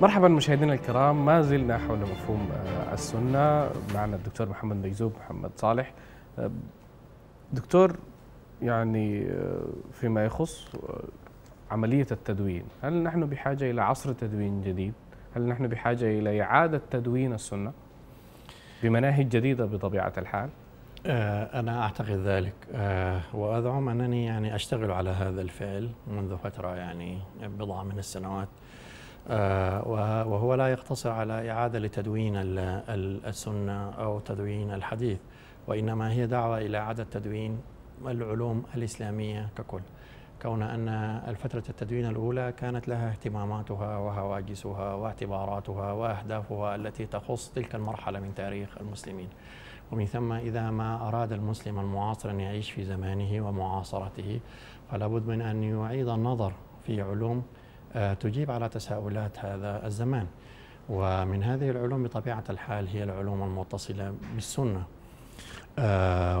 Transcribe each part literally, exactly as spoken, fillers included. مرحبا مشاهدينا الكرام، ما زلنا حول مفهوم السنة. معنا الدكتور محمد مجذوب محمد صالح. دكتور، يعني فيما يخص عملية التدوين، هل نحن بحاجة إلى عصر تدوين جديد؟ هل نحن بحاجة إلى إعادة تدوين السنة بمناهج جديدة بطبيعة الحال؟ أنا أعتقد ذلك، وأزعم أنني يعني أشتغل على هذا الفعل منذ فترة، يعني بضع من السنوات، وهو لا يقتصر على إعادة لتدوين السنة أو تدوين الحديث، وإنما هي دعوة إلى إعادة تدوين العلوم الإسلامية ككل، كون أن الفترة التدوين الأولى كانت لها اهتماماتها وهواجسها واعتباراتها وأهدافها التي تخص تلك المرحلة من تاريخ المسلمين، ومن ثم إذا ما أراد المسلم المعاصر أن يعيش في زمانه ومعاصرته فلا بد من أن يعيد النظر في علوم تجيب على تساؤلات هذا الزمان، ومن هذه العلوم بطبيعة الحال هي العلوم المتصلة بالسنة،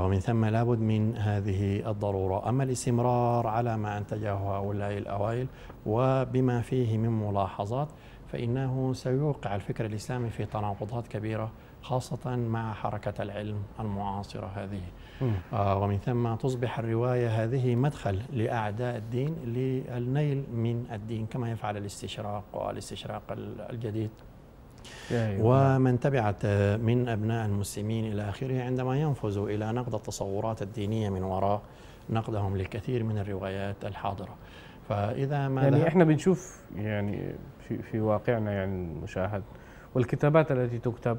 ومن ثم لابد من هذه الضرورة، أما الاستمرار على ما أنتجه هؤلاء الأوائل وبما فيه من ملاحظات فإنه سيوقع الفكر الإسلامي في تناقضات كبيرة، خاصة مع حركة العلم المعاصرة هذه، آه ومن ثم تصبح الرواية هذه مدخل لأعداء الدين للنيل من الدين، كما يفعل الاستشراق والاستشراق الجديد ومن تبعت من أبناء المسلمين إلى آخره، عندما ينفذوا إلى نقد التصورات الدينية من وراء نقدهم للكثير من الروايات الحاضرة. فإذا ما يعني إحنا بنشوف يعني في في واقعنا يعني المشاهد، والكتابات التي تكتب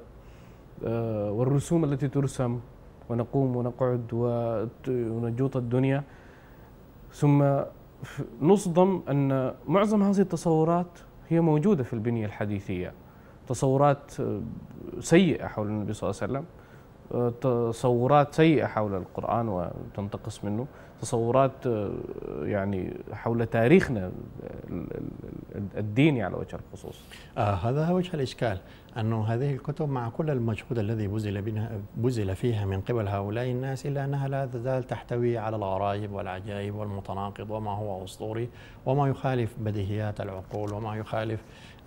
والرسوم التي ترسم، ونقوم ونقعد ونجوط الدنيا، ثم نصدم أن معظم هذه التصورات هي موجودة في البنية الحديثية، تصورات سيئة حول النبي صلى الله عليه وسلم، تصورات سيئة حول القرآن وتنتقص منه، تصورات يعني حول تاريخنا الديني على وجه الخصوص. آه هذا هو وجه الإشكال، أنه هذه الكتب مع كل المجهود الذي بذل بنا بذل فيها من قبل هؤلاء الناس، إلا أنها لا تزال تحتوي على الغرائب والعجائب والمتناقض وما هو أسطوري وما يخالف بديهيات العقول وما يخالف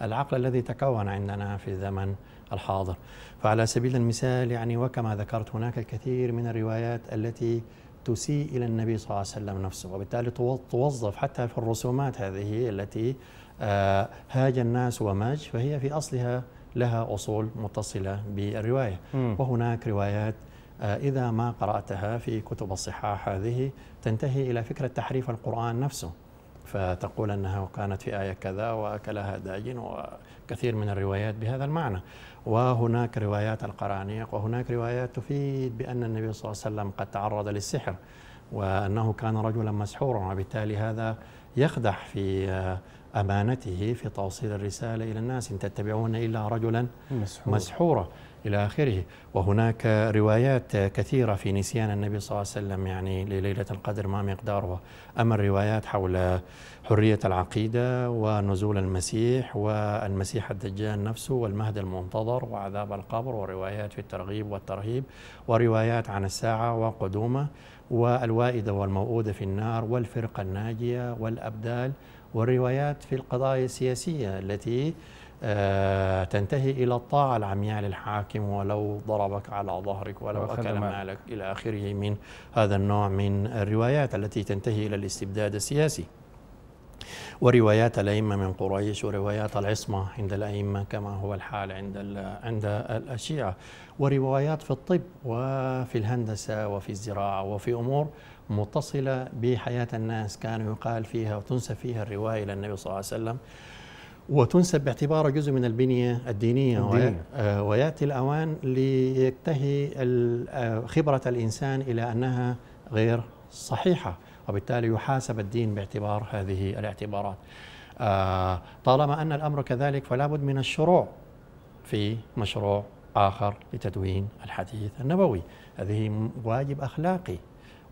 العقل الذي تكون عندنا في الزمن الحاضر. فعلى سبيل المثال يعني وكما ذكرت، هناك الكثير من الروايات التي تسيء إلى النبي صلى الله عليه وسلم نفسه، وبالتالي توظف حتى في الرسومات هذه التي هاج الناس وماج، فهي في أصلها لها أصول متصلة بالرواية. م. وهناك روايات إذا ما قرأتها في كتب الصحاح هذه تنتهي إلى فكرة تحريف القرآن نفسه، فتقول أنها كانت في آية كذا وأكلها داجن، وكثير من الروايات بهذا المعنى. وهناك روايات القرانيق، وهناك روايات تفيد بأن النبي صلى الله عليه وسلم قد تعرض للسحر وأنه كان رجلا مسحورا، وبالتالي هذا يخدع في أمانته في توصيل الرسالة إلى الناس، إن تتبعون إلا رجلا مسحورا إلى آخره. وهناك روايات كثيرة في نسيان النبي صلى الله عليه وسلم يعني لليلة القدر ما مقدارها، أما الروايات حول حرية العقيدة ونزول المسيح والمسيح الدجال نفسه والمهد المنتظر وعذاب القبر، وروايات في الترغيب والترهيب، وروايات عن الساعة وقدومه، والوائدة والموؤودة في النار، والفرقة الناجية والأبدال، والروايات في القضايا السياسية التي تنتهي إلى الطاعة العمياء للحاكم، ولو ضربك على ظهرك ولو أكل مالك إلى آخره، من هذا النوع من الروايات التي تنتهي إلى الاستبداد السياسي، وروايات الأئمة من قريش، وروايات العصمة عند الأئمة كما هو الحال عند عند الشيعة، وروايات في الطب وفي الهندسة وفي الزراعة وفي أمور متصلة بحياة الناس كان يقال فيها وتنسب فيها الرواية إلى النبي صلى الله عليه وسلم، وتنسب باعتباره جزء من البنية الدينية, الدينية. ويأتي الأوان لينتهي خبرة الإنسان إلى أنها غير صحيحة، وبالتالي يحاسب الدين باعتبار هذه الاعتبارات. طالما أن الأمر كذلك فلا بد من الشروع في مشروع آخر لتدوين الحديث النبوي، هذه واجب أخلاقي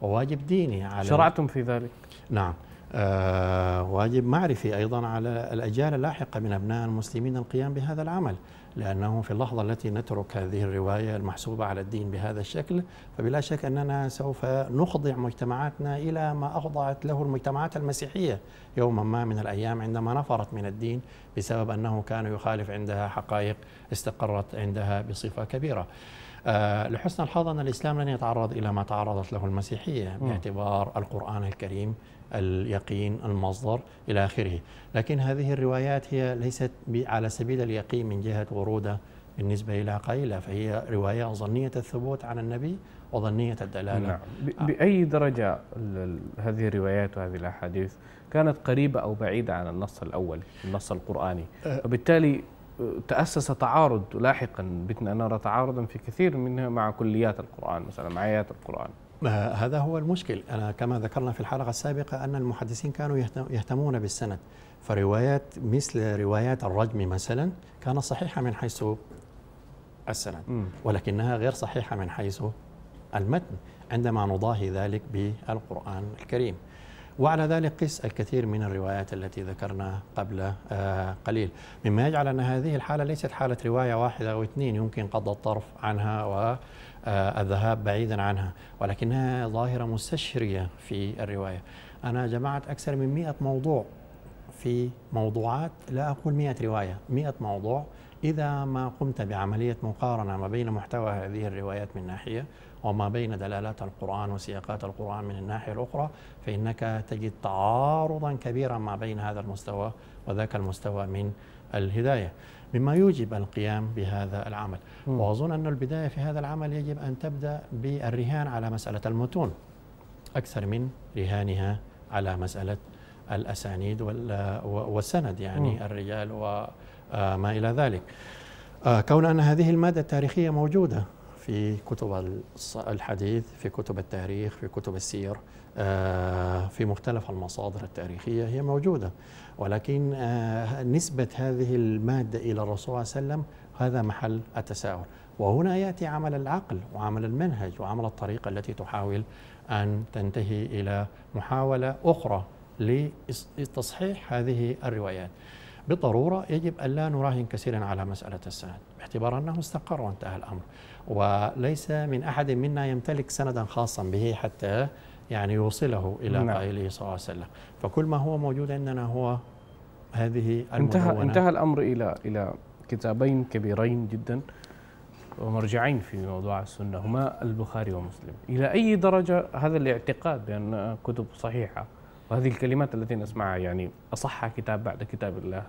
وواجب ديني. على شرعتم في ذلك؟ نعم، آه واجب معرفي أيضا على الأجيال اللاحقة من أبناء المسلمين القيام بهذا العمل، لأنه في اللحظة التي نترك هذه الرواية المحسوبة على الدين بهذا الشكل فبلا شك أننا سوف نخضع مجتمعاتنا إلى ما أخضعت له المجتمعات المسيحية يوما ما من الأيام عندما نفرت من الدين بسبب أنه كان يخالف عندها حقائق استقرت عندها بصفة كبيرة. أه لحسن الحظ أن الإسلام لن يتعرض إلى ما تعرضت له المسيحية باعتبار القرآن الكريم اليقين المصدر إلى آخره، لكن هذه الروايات هي ليست على سبيل اليقين من جهة وروده بالنسبة إلى قائلها، فهي رواية ظنية الثبوت عن النبي وظنية الدلالة. نعم. بأي درجة هذه الروايات وهذه الأحاديث كانت قريبة أو بعيدة عن النص الأول النص القرآني، وبالتالي تأسس تعارض لاحقا، بدنا نرى تعارضا في كثير منها مع كليات القرآن مثلا مع آيات القرآن. هذا هو المشكل. أنا كما ذكرنا في الحلقة السابقة أن المحدثين كانوا يهتمون بالسند، فروايات مثل روايات الرجم مثلا كانت صحيحة من حيث السند ولكنها غير صحيحة من حيث المتن عندما نضاهي ذلك بالقرآن الكريم. وعلى ذلك قس الكثير من الروايات التي ذكرناها قبل قليل، مما يجعل أن هذه الحالة ليست حالة رواية واحدة أو اثنين يمكن قضى الطرف عنها و الذهاب بعيدا عنها، ولكنها ظاهرة مستشرية في الرواية. أنا جمعت أكثر من مئة موضوع في موضوعات، لا أقول مئة رواية، مئة موضوع. إذا ما قمت بعملية مقارنة ما بين محتوى هذه الروايات من ناحية وما بين دلالات القرآن وسياقات القرآن من الناحية الأخرى فإنك تجد تعارضا كبيرا ما بين هذا المستوى وذاك المستوى من الهداية، مما يوجب القيام بهذا العمل. م. وأظن أن البداية في هذا العمل يجب أن تبدأ بالرهان على مسألة المتون أكثر من رهانها على مسألة الأسانيد والسند، يعني م. الرجال وما إلى ذلك. كون أن هذه المادة التاريخية موجودة في كتب الحديث، في كتب التاريخ، في كتب السير، في مختلف المصادر التاريخية هي موجودة، ولكن نسبة هذه المادة إلى الرسول صلى الله عليه وسلم هذا محل التساؤل. وهنا يأتي عمل العقل وعمل المنهج وعمل الطريقة التي تحاول أن تنتهي إلى محاولة أخرى لتصحيح هذه الروايات. بالضرورة يجب أن لا نراهن كثيرا على مسألة السند باعتبار أنه استقر وانتهى الأمر، وليس من أحد منا يمتلك سندا خاصا به حتى يعني يوصله إلى قائله صلى الله عليه وسلم، فكل ما هو موجود عندنا هو هذه المدونة. انتهى الأمر إلى إلى كتابين كبيرين جدا ومرجعين في موضوع السنة هما البخاري ومسلم. إلى أي درجة هذا الاعتقاد بأن كتب صحيحة وهذه الكلمات التي نسمعها يعني أصح كتاب بعد كتاب الله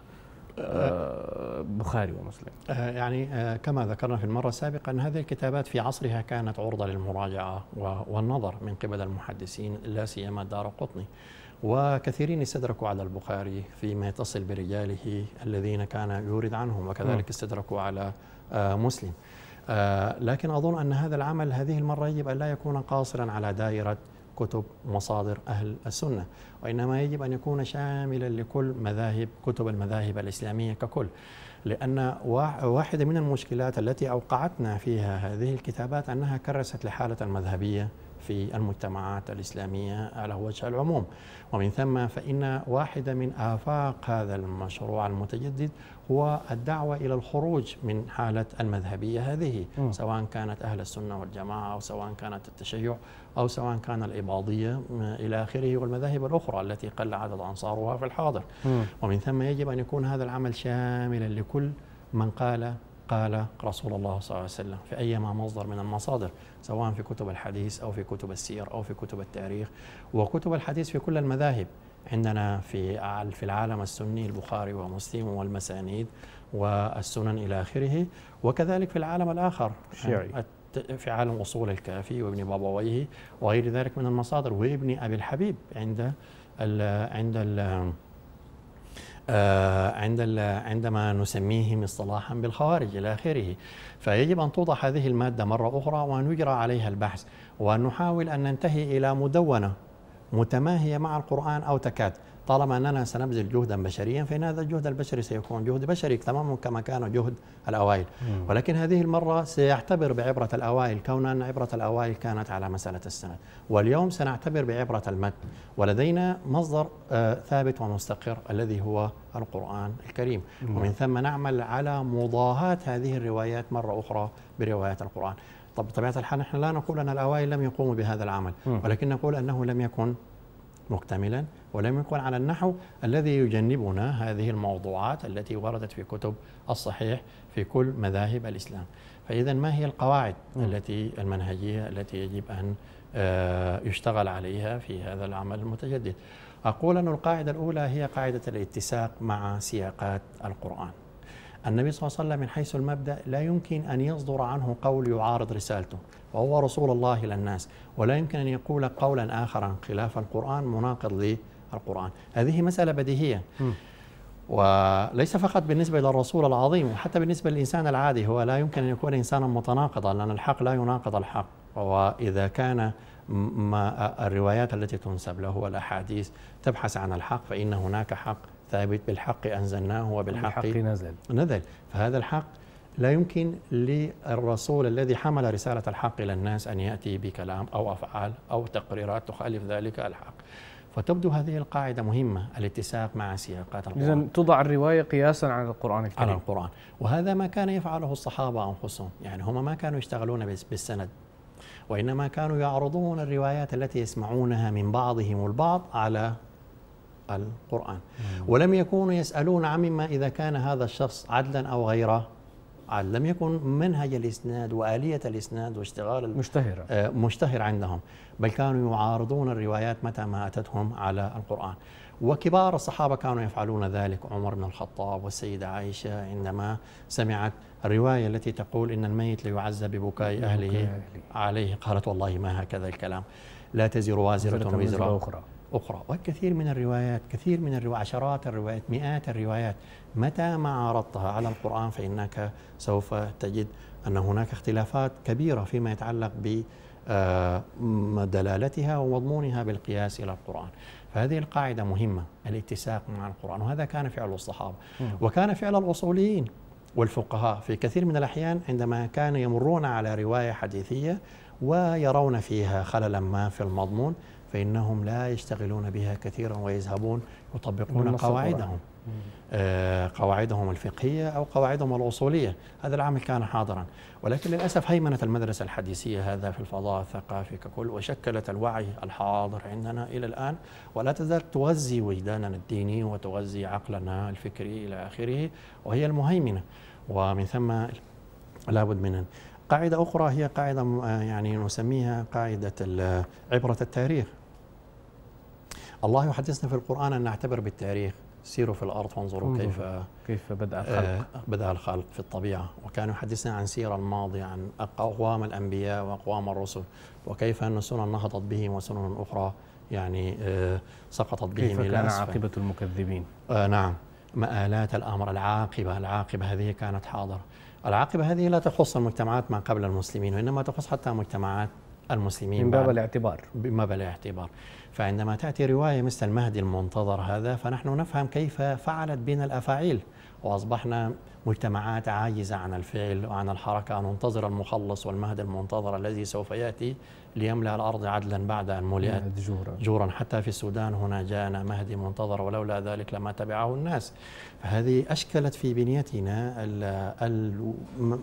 البخاري ومسلم؟ يعني كما ذكرنا في المرة السابقة أن هذه الكتابات في عصرها كانت عرضة للمراجعة والنظر من قبل المحدثين لا سيما الدار القطني، وكثيرين استدركوا على البخاري فيما يتصل برجاله الذين كان يورد عنهم، وكذلك استدركوا على مسلم. لكن أظن أن هذا العمل هذه المرة يجب أن لا يكون قاصرا على دائرة كتب مصادر أهل السنة، وإنما يجب أن يكون شاملا لكل مذاهب كتب المذاهب الإسلامية ككل، لأن واحدة من المشكلات التي أوقعتنا فيها هذه الكتابات أنها كرست لحالة المذهبية في المجتمعات الإسلامية على وجه العموم، ومن ثم فإن واحدة من آفاق هذا المشروع المتجدد هو الدعوة إلى الخروج من حالة المذهبية هذه، م. سواء كانت أهل السنة والجماعة أو سواء كانت التشيع أو سواء كان الإباضية إلى آخره والمذاهب الأخرى التي قل عدد أنصارها في الحاضر، م. ومن ثم يجب أن يكون هذا العمل شاملا لكل من قال قال رسول الله صلى الله عليه وسلم في أيما مصدر من المصادر، سواء في كتب الحديث أو في كتب السير أو في كتب التاريخ وكتب الحديث في كل المذاهب. عندنا في في العالم السني البخاري ومسلم والمسانيد والسنن إلى آخره، وكذلك في العالم الآخر الشيعي في عالم أصول الكافي وابن بابويه وغير ذلك من المصادر، وابن أبي الحبيب عند ال عند ال عند عندما نسميهم اصطلاحا بالخوارج إلى آخره. فيجب أن توضع هذه المادة مرة أخرى وأن يجرى عليها البحث، وأن نحاول أن ننتهي إلى مدونة متماهية مع القرآن أو تكاد، طالما أننا سنبذل جهدا بشريا فإن هذا الجهد البشري سيكون جهد بشري تماما كما كان جهد الأوائل، ولكن هذه المرة سيعتبر بعبرة الأوائل كون أن عبرة الأوائل كانت على مسألة السند، واليوم سنعتبر بعبرة المتن، ولدينا مصدر ثابت ومستقر الذي هو القرآن الكريم، ومن ثم نعمل على مضاهاة هذه الروايات مرة أخرى بروايات القرآن. طب بطبيعة الحال نحن لا نقول أن الأوائل لم يقوموا بهذا العمل، ولكن نقول أنه لم يكن مكتملا ولم يكن على النحو الذي يجنبنا هذه الموضوعات التي وردت في كتب الصحيح في كل مذاهب الإسلام. فإذا ما هي القواعد التي المنهجية التي يجب أن يشتغل عليها في هذا العمل المتجدد؟ أقول أن القاعدة الأولى هي قاعدة الاتساق مع سياقات القرآن. النبي صلى الله عليه وسلم من حيث المبدأ لا يمكن أن يصدر عنه قول يعارض رسالته، وهو رسول الله للناس، ولا يمكن أن يقول قولا آخر خلاف القرآن مناقض للقرآن. هذه مسألة بديهية، وليس فقط بالنسبة للرسول العظيم، وحتى بالنسبة للإنسان العادي هو لا يمكن أن يكون إنسانا متناقضا، لأن الحق لا يناقض الحق. وإذا كان ما الروايات التي تنسب له والأحاديث تبحث عن الحق فإن هناك حق ثابت، بالحق أنزلناه وبالحق نزل نزل فهذا الحق لا يمكن للرسول الذي حمل رسالة الحق إلى الناس أن يأتي بكلام أو أفعال أو تقريرات تخالف ذلك الحق. فتبدو هذه القاعدة مهمة، الاتساق مع سياقات القرآن. إذن تضع الرواية قياسا على القرآن الكريم. على القرآن، وهذا ما كان يفعله الصحابة أنفسهم، يعني هم ما كانوا يشتغلون بالسند، وإنما كانوا يعرضون الروايات التي يسمعونها من بعضهم البعض على القرآن، ولم يكونوا يسألون عما إذا كان هذا الشخص عدلا أو غيره عدل. لم يكن منهج الإسناد وآلية الإسناد واشتغال مشتهر مشتهر عندهم، بل كانوا يعارضون الروايات متى ما أتتهم على القرآن. وكبار الصحابة كانوا يفعلون ذلك، عمر بن الخطاب والسيدة عائشة عندما سمعت الرواية التي تقول إن الميت ليعزى ببكاء أهله عليه قالت والله ما هكذا الكلام، لا تزر وازرة وزر أخرى أخرى وكثير من الروايات، كثير من الروايات، عشرات الروايات، مئات الروايات، متى ما عارضتها على القرآن فإنك سوف تجد أن هناك اختلافات كبيرة فيما يتعلق بدلالتها ومضمونها بالقياس إلى القرآن. فهذه القاعدة مهمة، الاتساق مع القرآن، وهذا كان فعل الصحابة، وكان فعل الأصوليين والفقهاء في كثير من الأحيان عندما كانوا يمرون على رواية حديثية ويرون فيها خللا ما في المضمون فإنهم لا يشتغلون بها كثيرا ويذهبون يطبقون قواعدهم آه قواعدهم الفقهية أو قواعدهم الأصولية. هذا العمل كان حاضرا، ولكن للأسف هيمنت المدرسة الحديثية هذا في الفضاء الثقافي ككل، وشكلت الوعي الحاضر عندنا إلى الآن، ولا تزال تغذي وجداننا الديني وتغذي عقلنا الفكري إلى آخره، وهي المهيمنة، ومن ثم لابد من قاعدة أخرى هي قاعدة يعني نسميها قاعدة عبرة التاريخ. الله يحدثنا في القرآن أن نعتبر بالتاريخ، سيروا في الأرض وانظروا كيف كيف بدأ الخلق بدأ الخلق في الطبيعة، وكان يحدثنا عن سير الماضي، عن أقوام الأنبياء وأقوام الرسل، وكيف أن سنن نهضت بهم وسنن أخرى يعني سقطت بهم، كيف كان عاقبة المكذبين. آه نعم، مآلات الأمر، العاقبة العاقبة هذه كانت حاضرة. العاقبة هذه لا تخص المجتمعات ما قبل المسلمين، وإنما تخص حتى مجتمعات المسلمين من باب الاعتبار بما بلا اعتبار. فعندما تأتي رواية مثل المهدي المنتظر هذا فنحن نفهم كيف فعلت بنا الأفاعيل، وأصبحنا مجتمعات عاجزة عن الفعل وعن الحركة، ننتظر المخلص والمهدي المنتظر الذي سوف يأتي ليملأ الأرض عدلا بعد أن ملئت جورا. حتى في السودان هنا جاءنا مهدي منتظر ولولا ذلك لما تبعه الناس. فهذه أشكلت في بنيتنا ال ال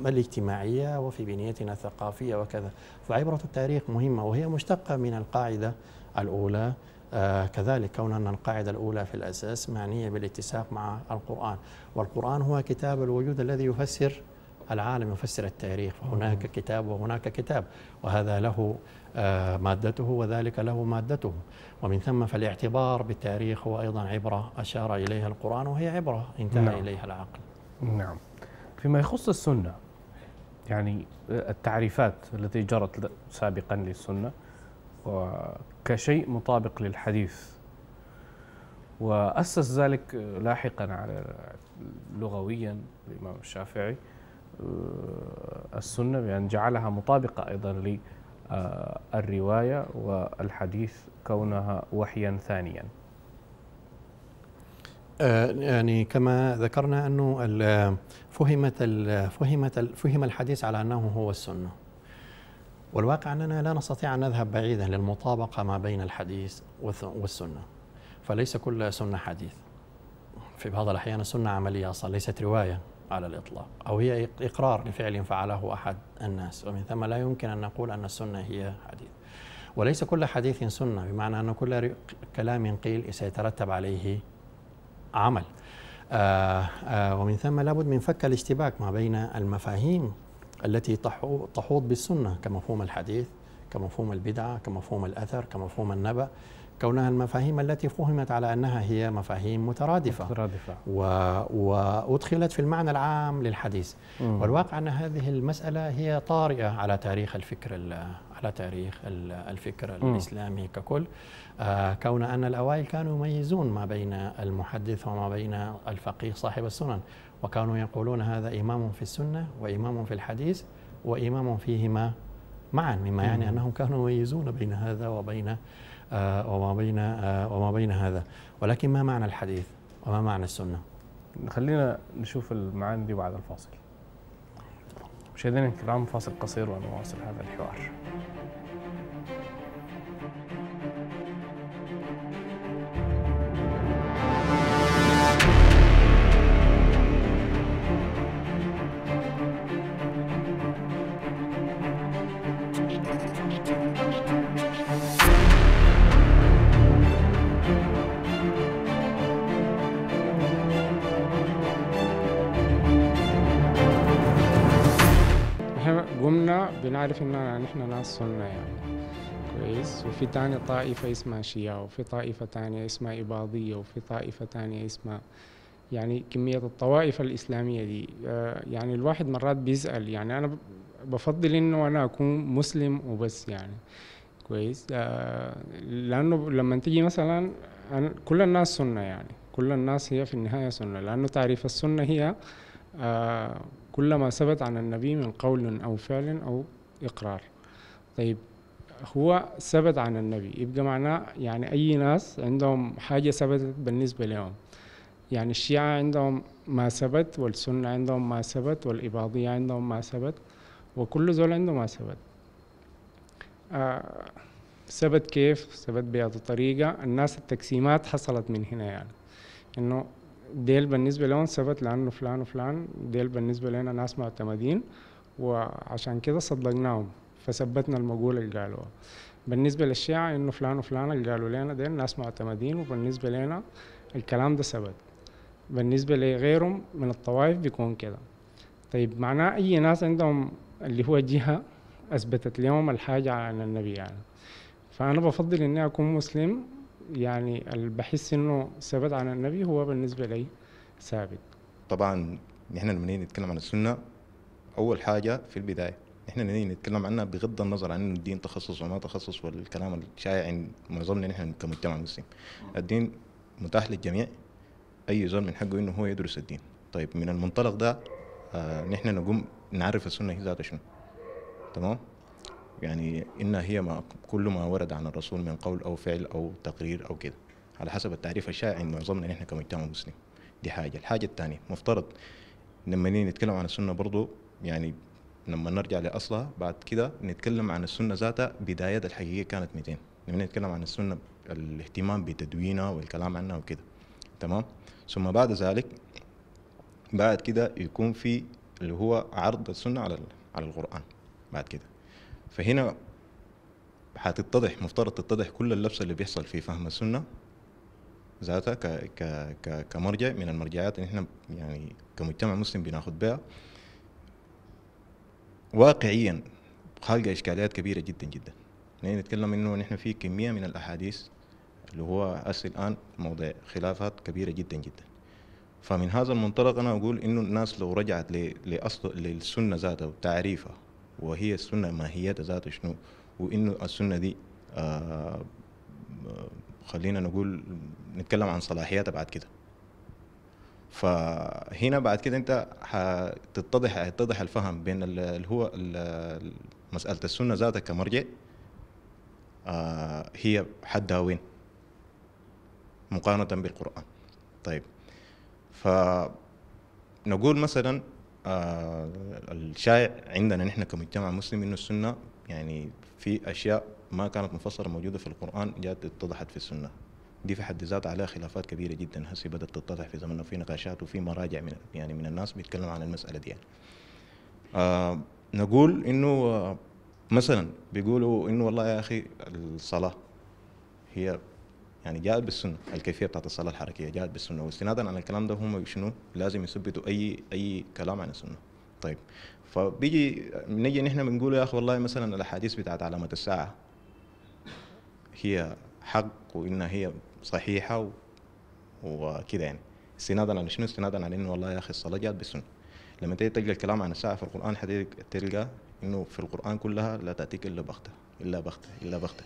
الاجتماعية وفي بنيتنا الثقافية وكذا. فعبرة التاريخ مهمة، وهي مشتقة من القاعدة الأولى آه كذلك، كون أن القاعدة الأولى في الأساس معنية بالاتساق مع القرآن، والقرآن هو كتاب الوجود الذي يفسر العالم، يفسر التاريخ. فهناك كتاب وهناك كتاب، وهذا له آه مادته وذلك له مادته، ومن ثم فالاعتبار بالتاريخ هو أيضا عبرة أشار إليها القرآن، وهي عبرة انتهى نعم. إليها العقل. نعم. فيما يخص السنة، يعني التعريفات التي جرت سابقا للسنة وكشيء مطابق للحديث، وأسس ذلك لاحقا على لغويا الإمام الشافعي السنة بأن جعلها مطابقة أيضا للرواية والحديث كونها وحيا ثانيا. يعني كما ذكرنا أنه فهمت فهمت فهم الحديث على أنه هو السنة، والواقع أننا لا نستطيع أن نذهب بعيدا للمطابقة ما بين الحديث والسنة، فليس كل سنة حديث، في بعض الأحيان السنة عملية أصلا ليست رواية على الإطلاق، أو هي إقرار لفعل فعله أحد الناس، ومن ثم لا يمكن أن نقول أن السنة هي حديث. وليس كل حديث سنة، بمعنى أن كل كلام قيل سيترتب عليه عمل، آآ آآ ومن ثم لابد من فك الاشتباك ما بين المفاهيم التي تحوط بالسنة، كمفهوم الحديث، كمفهوم البدعة، كمفهوم الأثر، كمفهوم النبأ، كونها المفاهيم التي فهمت على أنها هي مفاهيم مترادفة, مترادفة. و... وأدخلت في المعنى العام للحديث. مم. والواقع أن هذه المسألة هي طارئة على تاريخ الفكر ال... على تاريخ الفكر مم. الإسلامي ككل، آه كون أن الأوائل كانوا يميزون ما بين المحدث وما بين الفقيه صاحب السنن، وكانوا يقولون هذا إمام في السنة وإمام في الحديث وإمام فيهما معا، مما يعني أنهم كانوا يميزون بين هذا وبين آه وما بين آه وما بين هذا. ولكن ما معنى الحديث وما معنى السنة؟ خلينا نشوف المعاني دي بعد الفاصل. مشاهدينا الكرام، فاصل قصير ونواصل هذا الحوار. بنعرف إن نحن ناس سنة يعني كويس، وفي تاني طائفة اسمها شيعة، وفي طائفة تانية اسمها إباضية، وفي طائفة تانية اسمها يعني كمية الطوائف الإسلامية دي. يعني الواحد مرات بيسأل، يعني أنا بفضل إنه أنا أكون مسلم وبس يعني كويس، لأنه لما تيجي مثلا كل الناس سنة، يعني كل الناس هي في النهاية سنة، لأنه تعريف السنة هي كل ما ثبت عن النبي من قول أو فعل أو إقرار. طيب هو ثبت عن النبي، يبقى معناه يعني أي ناس عندهم حاجة ثبتت بالنسبة لهم، يعني الشيعة عندهم ما ثبت، والسنة عندهم ما ثبت، والإباضية عندهم ما ثبت، وكل زول عنده ما ثبت. آه ثبت كيف؟ ثبت بهذه الطريقة. الناس التقسيمات حصلت من هنا، يعني إنه ديل بالنسبة لهم ثبت لأنه فلان وفلان، ديل بالنسبة لنا ناس معتمدين وعشان كده صدقناهم فثبتنا المقولة اللي قالوها. بالنسبة للشيعة إنه فلان وفلان اللي قالوا لنا ديل ناس معتمدين، وبالنسبة لنا الكلام ده ثبت، بالنسبة لغيرهم من الطوائف بيكون كده. طيب معناه أي ناس عندهم اللي هو جهة أثبتت لهم الحاجة عن النبي يعني. فأنا بفضل إني أكون مسلم، يعني اللي بحس انه ثابت عن النبي هو بالنسبه لي ثابت. طبعا نحن لما نتكلم عن السنه، اول حاجه في البدايه نحن نتكلم عنها بغض النظر عن الدين تخصص وما تخصص والكلام الشائع عند معظمنا نحن كمجتمع مسلم. الدين متاح للجميع، اي زول من حقه انه هو يدرس الدين. طيب من المنطلق ده آه نحن نقوم نعرف السنه هي ذاتها شنو، تمام؟ يعني إن هي ما كل ما ورد عن الرسول من قول أو فعل أو تقرير أو كده، على حسب التعريف الشائع عند معظمنا نحن كمجتمع مسلم. دي حاجة. الحاجة الثانية، مفترض لما نتكلم عن السنة برضو يعني لما نرجع لأصلها بعد كده نتكلم عن السنة ذاتها بداية الحقيقية كانت متين، لما نتكلم عن السنة الاهتمام بتدوينها والكلام عنها وكده، تمام؟ ثم بعد ذلك بعد كده يكون في اللي هو عرض السنة على على القرآن بعد كده. فهنا هتتضح، مفترض تتضح كل اللبسه اللي بيحصل في فهم السنه ذاتها ك ك كمرجع من المرجعات اللي احنا يعني كمجتمع مسلم بناخد بها. واقعيا خالقه اشكاليات كبيره جدا جدا. يعني نتكلم انه نحن في كميه من الاحاديث اللي هو هسه الان موضع خلافات كبيره جدا جدا. فمن هذا المنطلق انا اقول انه الناس لو رجعت لاصل للسنه ذاتها وتعريفها، وهي السنة ماهيتها ذاتها شنو، وإنه السنة دي آه خلينا نقول نتكلم عن صلاحياتها بعد كده. فهنا بعد كده أنت هتتضح هيتضح الفهم بين اللي هو مسألة السنة ذاتها كمرجع آه هي حدها وين مقارنة بالقرآن. طيب فنقول مثلا آه الشائع عندنا نحن كمجتمع مسلم انه السنه يعني في اشياء ما كانت مفسره موجوده في القران جات اتضحت في السنه. دي في حد ذاتها عليها خلافات كبيره جدا هسه بدات تتضح في زمننا، وفي نقاشات وفي مراجع من يعني من الناس بيتكلموا عن المساله دي يعني. آه نقول انه آه مثلا بيقولوا انه والله يا اخي الصلاه هي يعني جاءت بالسنه، الكيفيه بتاعت الصلاه الحركيه جاءت بالسنه، واستنادا على الكلام ده هم شنو لازم يثبتوا اي اي كلام عن السنه. طيب فبيجي نجي نحن بنقول يا اخي والله مثلا الاحاديث بتاعت علامه الساعه هي حق وانها هي صحيحه وكده يعني، استنادا على شنو؟ استنادا على انه والله يا اخي الصلاه جاءت بالسنه. لما تيجي تلقى الكلام عن الساعه في القران حتلقى انه في القران كلها لا تاتيك الا بغته الا بغته الا بغته،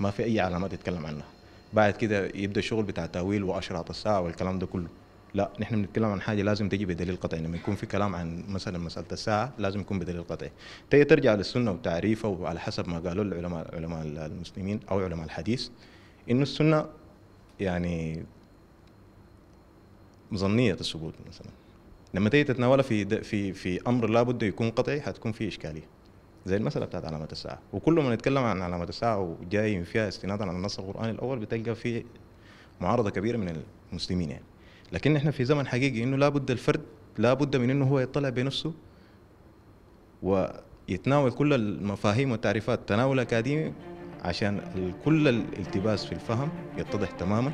ما في اي علامات يتكلم عنها. بعد كده يبدا الشغل بتاع تاويل واشراط الساعه والكلام ده كله، لا نحن بنتكلم عن حاجه لازم تجي بدليل قطعي. لما يكون في كلام عن مثلا مساله الساعه لازم يكون بدليل قطعي. تيجي ترجع للسنه وتعريفها، وعلى حسب ما قالوا العلماء علماء المسلمين او علماء الحديث انه السنه يعني ظنيه الثبوت مثلا، لما تيجي تتناولها في في في امر لابد يكون قطعي حتكون في اشكاليه، زي المسألة بتاعت علامة الساعة. وكل ما نتكلم عن علامة الساعة وجاي فيها استنادا على النص القرآني الأول بتلقى في معارضة كبيرة من المسلمين يعني. لكن احنا في زمن حقيقي انه لابد الفرد لابد من انه هو يطلع بنفسه ويتناول كل المفاهيم والتعريفات تناول أكاديمي عشان كل الالتباس في الفهم يتضح تماما.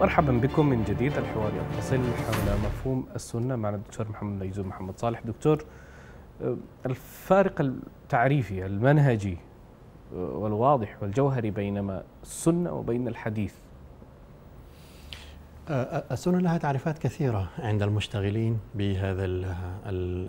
مرحبا بكم من جديد. الحوار يتصل حول مفهوم السنة معنا الدكتور محمد مجذوب محمد صالح. دكتور، الفارق التعريفي المنهجي والواضح والجوهري بينما السنة وبين الحديث. السنة لها تعريفات كثيرة عند المشتغلين بهذا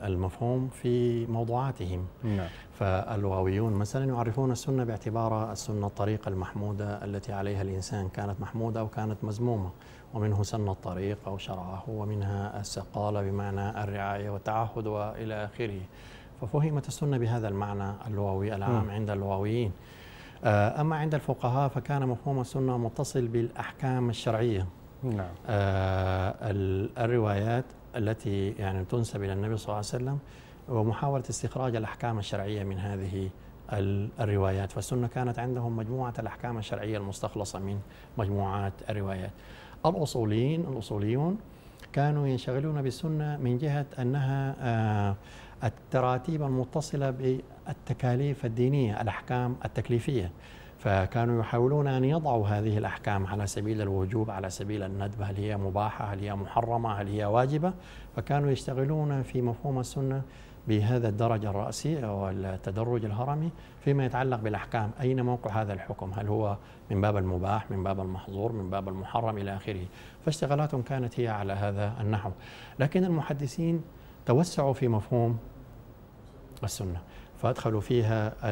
المفهوم في موضوعاتهم. نعم. فالواويون مثلا يعرفون السنة باعتبارها السنة الطريقة المحمودة التي عليها الإنسان، كانت محمودة أو كانت مذمومة، ومنه سن الطريق أو شرعه، ومنها السقالة بمعنى الرعاية والتعهد وإلى آخره. ففهمت السنة بهذا المعنى اللغوي العام م. عند اللغويين. أما عند الفقهاء فكان مفهوم السنة متصل بالأحكام الشرعية. نعم. آه الروايات التي يعني تنسب إلى النبي صلى الله عليه وسلم ومحاولة استخراج الأحكام الشرعية من هذه الروايات، فالسنة كانت عندهم مجموعة الأحكام الشرعية المستخلصة من مجموعات الروايات. الأصوليين الأصوليون كانوا ينشغلون بالسنة من جهة أنها آه التراتيب المتصلة بالتكاليف الدينية، الأحكام التكليفية، فكانوا يحاولون أن يضعوا هذه الأحكام على سبيل الوجوب، على سبيل الندب، هل هي مباحة، هل هي محرمة، هل هي واجبة. فكانوا يشتغلون في مفهوم السنة بهذا الدرج الرأسي أو التدرج الهرمي فيما يتعلق بالأحكام. أين موقع هذا الحكم؟ هل هو من باب المباح، من باب المحظور، من باب المحرم، إلى آخره. فاشتغالاتهم كانت هي على هذا النحو. لكن المحدثين توسعوا في مفهوم السنة، فأدخلوا فيها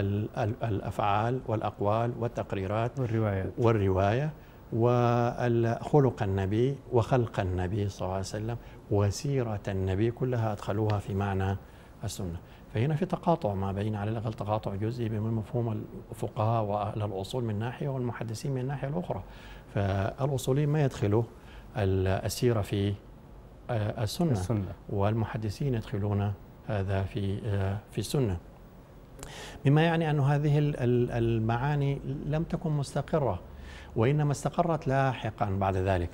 الأفعال والأقوال والتقريرات والروايات والرواية وخلق النبي وخلق النبي صلى الله عليه وسلم وسيرة النبي، كلها أدخلوها في معنى السنة. فهنا في تقاطع ما بين، على الأقل تقاطع جزئي، بين مفهوم الفقهاء وأهل الأصول من ناحية والمحدثين من الناحية الأخرى. فالأصوليين ما يدخلوا السيرة في السنة, السنة. والمحدثين يدخلون هذا في في السنة، مما يعني أن هذه المعاني لم تكن مستقرة، وإنما استقرت لاحقا بعد ذلك.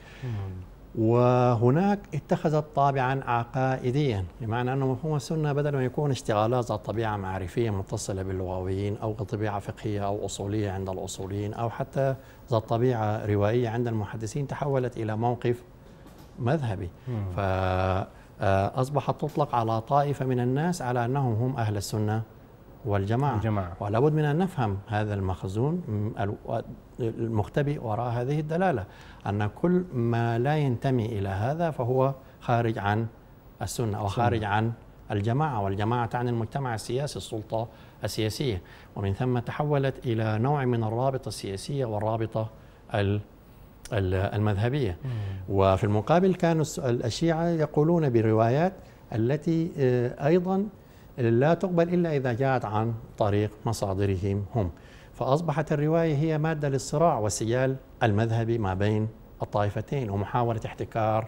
وهناك اتخذت طابعا عقائديا، بمعنى أن مفهوم السنة بدل ما يكون اشتغالات ذات طبيعة معرفية متصلة باللغويين أو طبيعة فقهية أو أصولية عند الأصوليين أو حتى ذات طبيعة روائية عند المحدثين، تحولت إلى موقف مذهبي. فأصبحت تطلق على طائفة من الناس على أنهم هم أهل السنة والجماعة الجماعة. ولا بد من أن نفهم هذا المخزون المختبئ وراء هذه الدلالة، أن كل ما لا ينتمي إلى هذا فهو خارج عن السنة أو خارج عن الجماعة، والجماعة تعني المجتمع السياسي، السلطة السياسية، ومن ثم تحولت إلى نوع من الرابطة السياسية والرابطة المذهبية. وفي المقابل كانوا الشيعة يقولون بروايات التي أيضا لا تقبل إلا إذا جاءت عن طريق مصادرهم هم، فأصبحت الرواية هي مادة للصراع والسجال المذهبي ما بين الطائفتين ومحاولة احتكار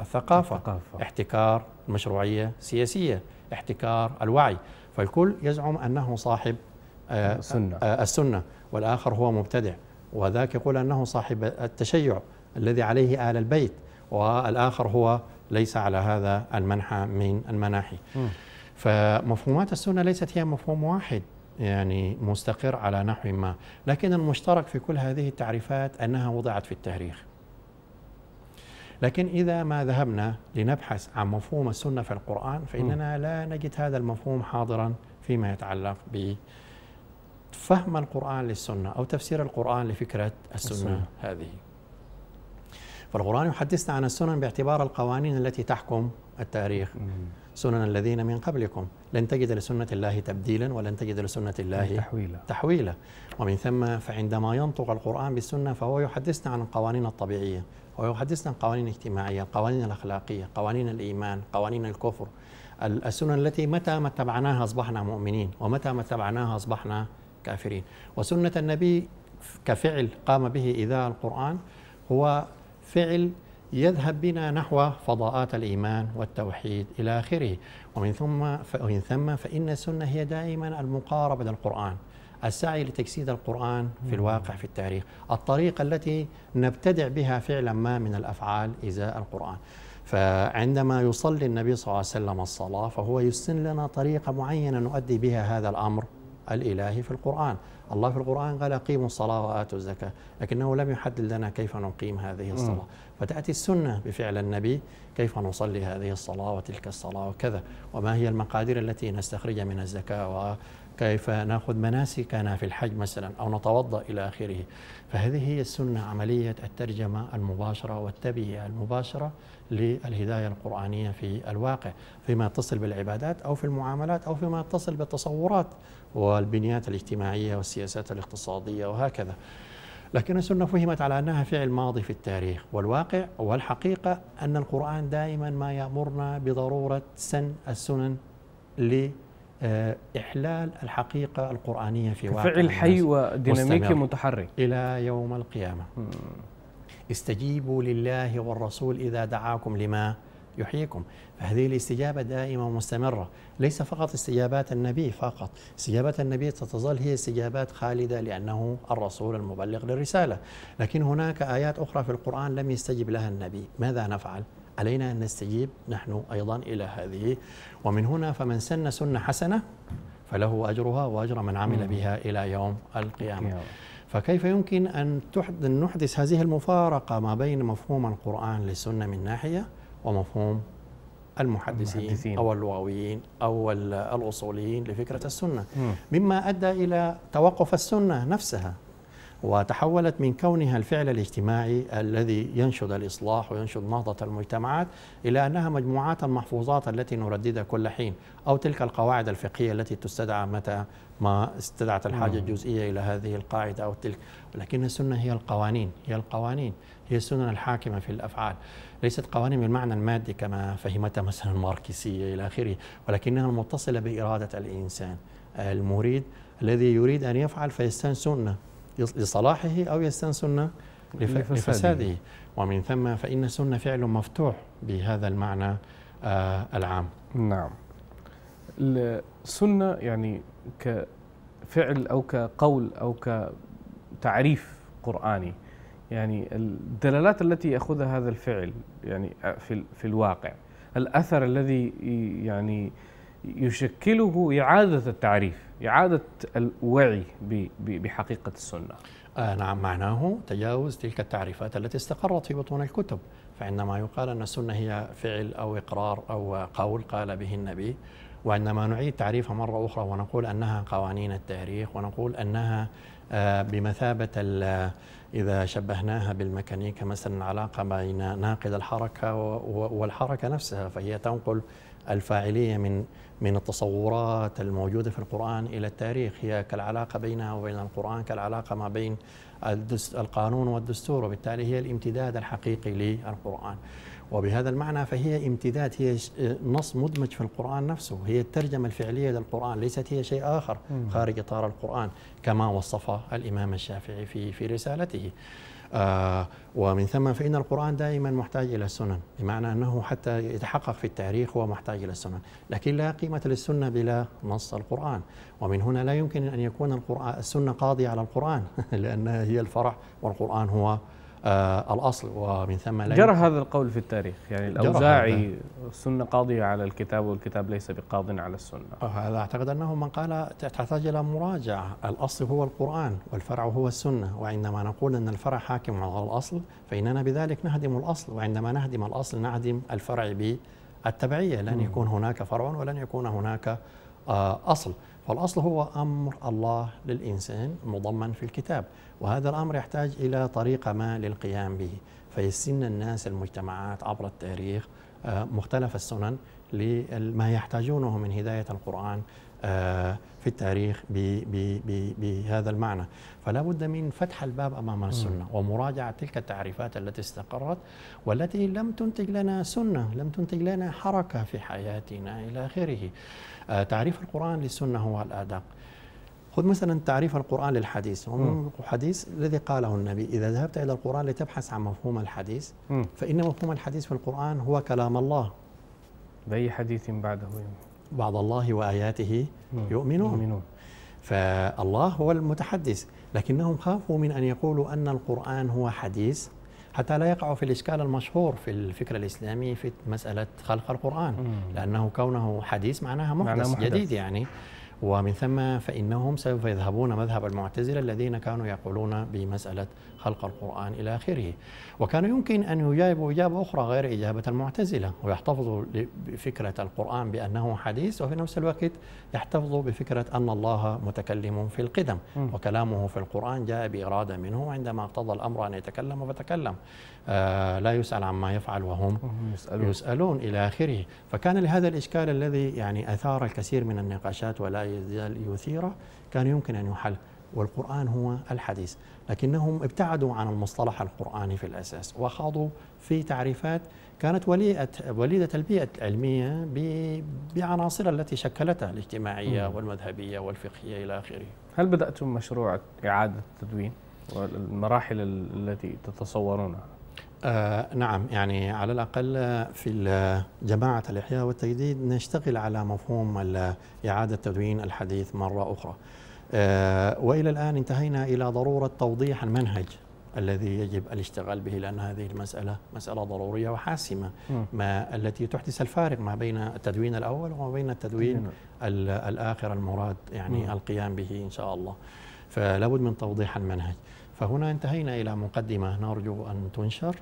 الثقافة، الثقافة. احتكار المشروعية السياسية، احتكار الوعي، فالكل يزعم أنه صاحب السنة. السنة والآخر هو مبتدع، وذاك يقول أنه صاحب التشيع الذي عليه آل البيت، والآخر هو ليس على هذا المنحى من المناحي. م. فمفهومات السنة ليست هي مفهوم واحد يعني مستقر على نحو ما، لكن المشترك في كل هذه التعريفات أنها وضعت في التاريخ. لكن إذا ما ذهبنا لنبحث عن مفهوم السنة في القرآن فإننا لا نجد هذا المفهوم حاضرا فيما يتعلق بفهم القرآن للسنة أو تفسير القرآن لفكرة السنة, السنة. هذه. فالقرآن يحدثنا عن السنن باعتبار القوانين التي تحكم التاريخ، سنن الذين من قبلكم، لن تجد لسنة الله تبديلا ولن تجد لسنة الله تحويلا. تحويلا ومن ثم فعندما ينطق القرآن بالسنة فهو يحدثنا عن القوانين الطبيعية، ويحدثنا عن قوانين اجتماعية، القوانين الأخلاقية، قوانين الإيمان، قوانين الكفر، السنن التي متى ما اتبعناها أصبحنا مؤمنين ومتى ما اتبعناها أصبحنا كافرين. وسنة النبي كفعل قام به إذاء القرآن هو فعل يذهب بنا نحو فضاءات الإيمان والتوحيد إلى آخره. ومن ثم فمن ثم فإن السنة هي دائما المقاربة للقرآن، السعي لتجسيد القرآن في الواقع في التاريخ، الطريقة التي نبتدع بها فعلا ما من الأفعال إزاء القرآن. فعندما يصلي النبي صلى الله عليه وسلم الصلاة فهو يسن لنا طريقة معينة نؤدي بها هذا الأمر الإلهي في القرآن. الله في القرآن قال أقيموا الصلاة وآتوا الزكاة، لكنه لم يحدد لنا كيف نقيم هذه الصلاة، فتأتي السنة بفعل النبي كيف نصلي هذه الصلاة وتلك الصلاة وكذا، وما هي المقادير التي نستخرجها من الزكاة، وكيف نأخذ مناسكنا في الحج مثلا أو نتوضأ إلى آخره. فهذه هي السنة، عملية الترجمة المباشرة والتبعية المباشرة للهداية القرآنية في الواقع، فيما يتصل بالعبادات أو في المعاملات أو فيما يتصل بالتصورات والبنيات الاجتماعية والسياسات الاقتصادية وهكذا. لكن السنة فهمت على أنها فعل ماضي في التاريخ، والواقع والحقيقة أن القرآن دائما ما يأمرنا بضرورة سن السنن لإحلال الحقيقة القرآنية في واقع فعل حي وديناميكي متحرك إلى يوم القيامة. مم. استجيبوا لله والرسول إذا دعاكم لما يحييكم. فهذه الاستجابة دائمة ومستمرة، ليس فقط استجابات النبي فقط، استجابات النبي ستظل هي استجابات خالدة لأنه الرسول المبلغ للرسالة، لكن هناك آيات أخرى في القرآن لم يستجب لها النبي، ماذا نفعل؟ علينا أن نستجيب نحن أيضا إلى هذه. ومن هنا فمن سن سنة حسنة فله أجرها وأجر من عمل بها إلى يوم القيامة. فكيف يمكن أن نحدث هذه المفارقة ما بين مفهوم القرآن للسنة من ناحية ومفهوم المحدثين, المحدثين أو اللغويين أو الأصوليين لفكرة السنة، مما أدى إلى توقف السنة نفسها، وتحولت من كونها الفعل الاجتماعي الذي ينشد الإصلاح وينشد نهضة المجتمعات إلى أنها مجموعات المحفوظات التي نرددها كل حين، أو تلك القواعد الفقهية التي تستدعى متى ما استدعت الحاجة الجزئية إلى هذه القاعدة أو تلك. ولكن السنة هي القوانين، هي القوانين هي السنن الحاكمة في الأفعال، ليست قوانين بالمعنى المادي كما فهمتها مثلا الماركسية إلى آخره، ولكنها متصلة بإرادة الإنسان المريد الذي يريد أن يفعل فيستن سنة لصلاحه أو يستنسن لفساده. ومن ثم فإن السنة فعل مفتوح بهذا المعنى آه العام. نعم، السنة يعني كفعل أو كقول أو كتعريف قرآني، يعني الدلالات التي يأخذها هذا الفعل يعني في, في الواقع، الأثر الذي يعني يشكله إعادة التعريف، إعادة الوعي بحقيقة السنة. آه نعم، معناه تجاوز تلك التعريفات التي استقرت في بطون الكتب. فعندما يقال أن السنة هي فعل أو إقرار أو قول قال به النبي، وعندما نعيد تعريفها مرة أخرى ونقول أنها قوانين التاريخ ونقول أنها بمثابة إذا شبهناها بالميكانيكا مثلا علاقة بين ناقد الحركة والحركة نفسها، فهي تنقل الفاعلية من من التصورات الموجودة في القرآن إلى التاريخ، هي كالعلاقة بينها وبين القرآن كالعلاقة ما بين القانون والدستور، وبالتالي هي الامتداد الحقيقي للقرآن. وبهذا المعنى فهي امتداد، هي نص مدمج في القرآن نفسه، هي الترجمة الفعلية للقرآن، ليست هي شيء آخر خارج إطار القرآن كما وصفه الإمام الشافعي في في رسالته. آه ومن ثم فإن القرآن دائما محتاج إلى السنن، بمعنى أنه حتى يتحقق في التاريخ هو محتاج إلى السنن، لكن لا قيمة للسنة بلا نص القرآن، ومن هنا لا يمكن أن يكون القرآن السنة قاضية على القرآن لأنها هي الفرع والقرآن هو آه الأصل. ومن ثم لا جرى هذا القول في التاريخ، يعني الأوزاعي السنة قاضية على الكتاب والكتاب ليس بقاضٍ على السنة. هذا أعتقد أنه من قال تحتاج إلى مراجعة، الأصل هو القرآن والفرع هو السنة، وعندما نقول أن الفرع حاكم على الأصل فإننا بذلك نهدم الأصل، وعندما نهدم الأصل نهدم الفرع بالتبعية، لن يكون هناك فرع ولن يكون هناك آه أصل. فالأصل هو أمر الله للإنسان مضمن في الكتاب، وهذا الأمر يحتاج إلى طريقة ما للقيام به، فيسن الناس المجتمعات عبر التاريخ مختلف السنن لما يحتاجونه من هداية القرآن في التاريخ بهذا المعنى. فلا بد من فتح الباب أمام السنة ومراجعة تلك التعريفات التي استقرت والتي لم تنتج لنا سنة، لم تنتج لنا حركة في حياتنا إلى آخره. تعريف القرآن للسنة هو الأدق. خذ مثلا تعريف القرآن للحديث، هو الحديث الذي قاله النبي. إذا ذهبت إلى القرآن لتبحث عن مفهوم الحديث فإن مفهوم الحديث في القرآن هو كلام الله. بأي حديث بعده يوم بعض الله وآياته يؤمنون. فالله هو المتحدث، لكنهم خافوا من أن يقولوا أن القرآن هو حديث حتى لا يقعوا في الإشكال المشهور في الفكر الإسلامي في مسألة خلق القرآن، لأنه كونه حديث معناها محدث جديد يعني. ومن ثم فإنهم سوف يذهبون مذهب المعتزلة الذين كانوا يقولون بمسألة خلق القرآن إلى آخره، وكان يمكن أن يجاوبوا إجابة أخرى غير إجابة المعتزلة ويحتفظوا بفكرة القرآن بأنه حديث، وفي نفس الوقت يحتفظوا بفكرة أن الله متكلم في القدم وكلامه في القرآن جاء بإرادة منه، عندما اقتضى الأمر أن يتكلم فتكلم، آه لا يسأل عما يفعل وهم يسألون, يسألون إلى آخره. فكان لهذا الإشكال الذي يعني أثار الكثير من النقاشات ولا يثيره كان يمكن أن يحل، والقرآن هو الحديث، لكنهم ابتعدوا عن المصطلح القرآني في الأساس وخاضوا في تعريفات كانت وليدة البيئة العلمية بعناصرها التي شكلتها الاجتماعية والمذهبية والفقهية إلى آخره. هل بدأتم مشروع إعادة التدوين والمراحل التي تتصورونها؟ آه نعم، يعني على الأقل في جماعة الإحياء والتجديد نشتغل على مفهوم إعادة تدوين الحديث مرة أخرى، آه وإلى الآن انتهينا إلى ضرورة توضيح المنهج الذي يجب الاشتغال به، لأن هذه المسألة مسألة ضرورية وحاسمة ما التي تحدث الفارق ما بين التدوين الأول وما بين التدوين الآخر المراد يعني القيام به إن شاء الله، فلا بد من توضيح المنهج. فهنا انتهينا إلى مقدمة نرجو أن تنشر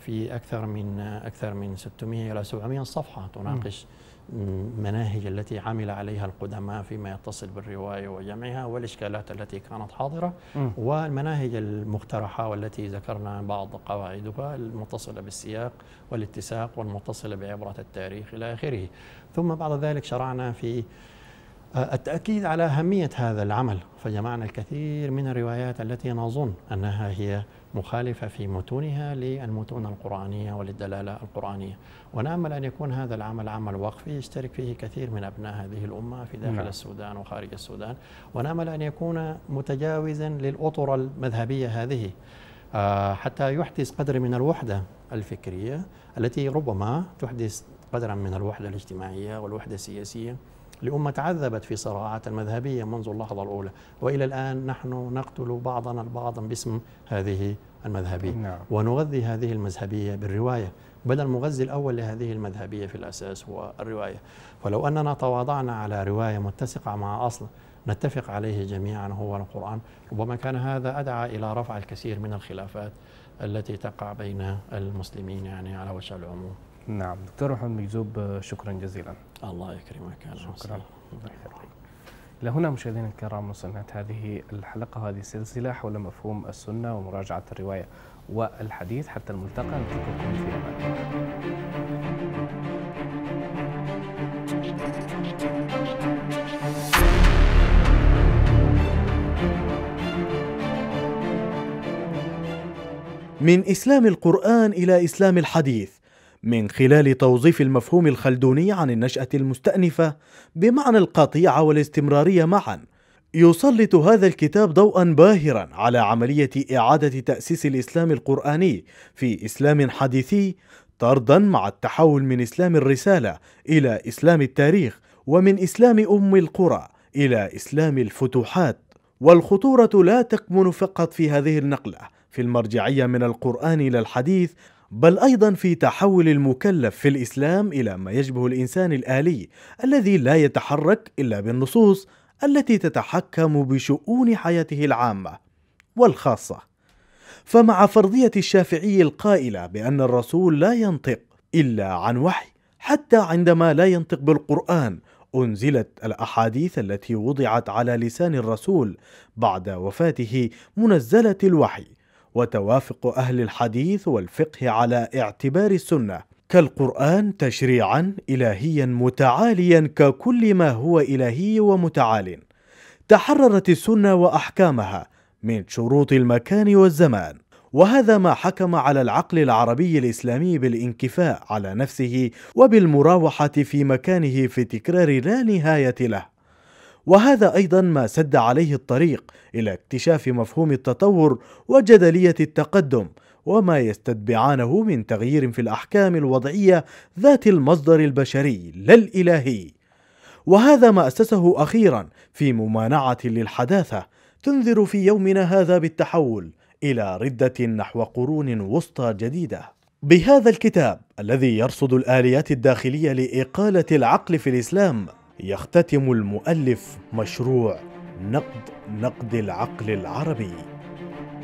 في أكثر من أكثر من ستمئة إلى سبعمئة صفحة، تناقش المناهج التي عمل عليها القدماء فيما يتصل بالرواية وجمعها والإشكالات التي كانت حاضرة، والمناهج المقترحة والتي ذكرنا بعض قواعدها المتصلة بالسياق والاتساق والمتصلة بعبرة التاريخ إلى آخره. ثم بعد ذلك شرعنا في التأكيد على أهمية هذا العمل، فجمعنا الكثير من الروايات التي نظن أنها هي مخالفة في متونها للمتون القرآنية وللدلالة القرآنية، ونأمل أن يكون هذا العمل عمل وقفي يشترك فيه كثير من أبناء هذه الأمة في داخل نعم. السودان وخارج السودان، ونأمل أن يكون متجاوزا للأطر المذهبية هذه حتى يحدث قدر من الوحدة الفكرية التي ربما تحدث قدرا من الوحدة الاجتماعية والوحدة السياسية لأمة تعذبت في صراعات المذهبية منذ اللحظة الأولى، وإلى الآن نحن نقتل بعضنا البعض باسم هذه المذهبية نعم. ونغذي هذه المذهبية بالرواية، بل المغذي الأول لهذه المذهبية في الأساس هو الرواية. فلو أننا تواضعنا على رواية متسقة مع أصل نتفق عليه جميعا هو القرآن، ربما كان هذا أدعى إلى رفع الكثير من الخلافات التي تقع بين المسلمين يعني على وجه العموم. نعم دكتور محمد مجذوب، شكرا جزيلا. الله يكرمك. شكرا. لهنا مشاهدينا الكرام وصلت هذه الحلقة، هذه السلسلة حول مفهوم السنة ومراجعة الرواية والحديث. حتى الملتقى، نترككم في أمان. من إسلام القرآن إلى إسلام الحديث، من خلال توظيف المفهوم الخلدوني عن النشأة المستأنفة بمعنى القطيعة والاستمرارية معا، يسلط هذا الكتاب ضوءا باهرا على عملية إعادة تأسيس الإسلام القرآني في إسلام حديثي، طردا مع التحول من إسلام الرسالة إلى إسلام التاريخ، ومن إسلام أم القرى إلى إسلام الفتوحات. والخطورة لا تكمن فقط في هذه النقلة في المرجعية من القرآن إلى الحديث، بل أيضا في تحول المكلف في الإسلام إلى ما يشبه الإنسان الآلي الذي لا يتحرك إلا بالنصوص التي تتحكم بشؤون حياته العامة والخاصة. فمع فرضية الشافعي القائلة بأن الرسول لا ينطق إلا عن وحي، حتى عندما لا ينطق بالقرآن أنزلت الأحاديث التي وضعت على لسان الرسول بعد وفاته منزلة الوحي، وتوافق أهل الحديث والفقه على اعتبار السنة كالقرآن تشريعا إلهيا متعاليا ككل ما هو إلهي ومتعال. تحررت السنة وأحكامها من شروط المكان والزمان، وهذا ما حكم على العقل العربي الإسلامي بالانكفاء على نفسه وبالمراوحة في مكانه في تكرار لا نهاية له. وهذا أيضا ما سد عليه الطريق إلى اكتشاف مفهوم التطور وجدلية التقدم وما يستتبعانه من تغيير في الأحكام الوضعية ذات المصدر البشري لا الإلهي، وهذا ما أسسه أخيرا في ممانعة للحداثة تنذر في يومنا هذا بالتحول إلى ردة نحو قرون وسطى جديدة. بهذا الكتاب الذي يرصد الآليات الداخلية لإقالة العقل في الإسلام، يختتم المؤلف مشروع نقد نقد العقل العربي.